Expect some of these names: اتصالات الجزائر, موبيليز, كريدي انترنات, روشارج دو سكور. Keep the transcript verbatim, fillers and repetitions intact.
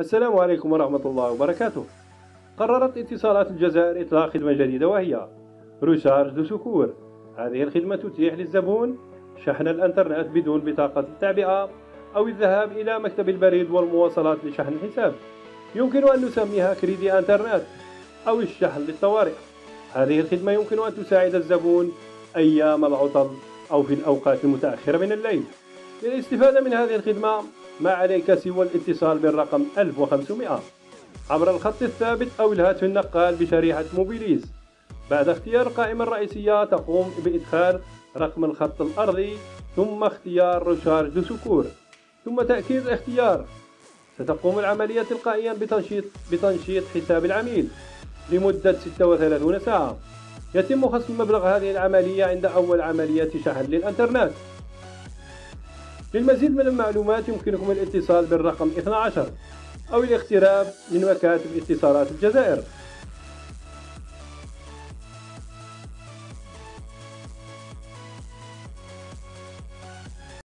السلام عليكم ورحمة الله وبركاته. قررت اتصالات الجزائر إطلاق خدمة جديدة وهي روشارج دو سكور. هذه الخدمة تتيح للزبون شحن الانترنت بدون بطاقة التعبئة أو الذهاب إلى مكتب البريد والمواصلات لشحن الحساب. يمكن أن نسميها كريدي انترنت أو الشحن للطوارئ. هذه الخدمة يمكن أن تساعد الزبون أيام العطل أو في الأوقات المتأخرة من الليل. للاستفادة من هذه الخدمة ما عليك سوى الاتصال بالرقم ألف وخمسمائة عبر الخط الثابت أو الهاتف النقال بشريحة موبيليز. بعد اختيار القائمة الرئيسية تقوم بإدخال رقم الخط الأرضي ثم اختيار روشارج دو سكور ثم تأكيد الاختيار. ستقوم العملية تلقائيا بتنشيط بتنشيط حساب العميل لمدة ستة وثلاثين ساعة. يتم خصم مبلغ هذه العملية عند أول عملية شحن للإنترنت. للمزيد من المعلومات يمكنكم الاتصال بالرقم اثني عشر أو الاقتراب من مكاتب اتصالات الجزائر.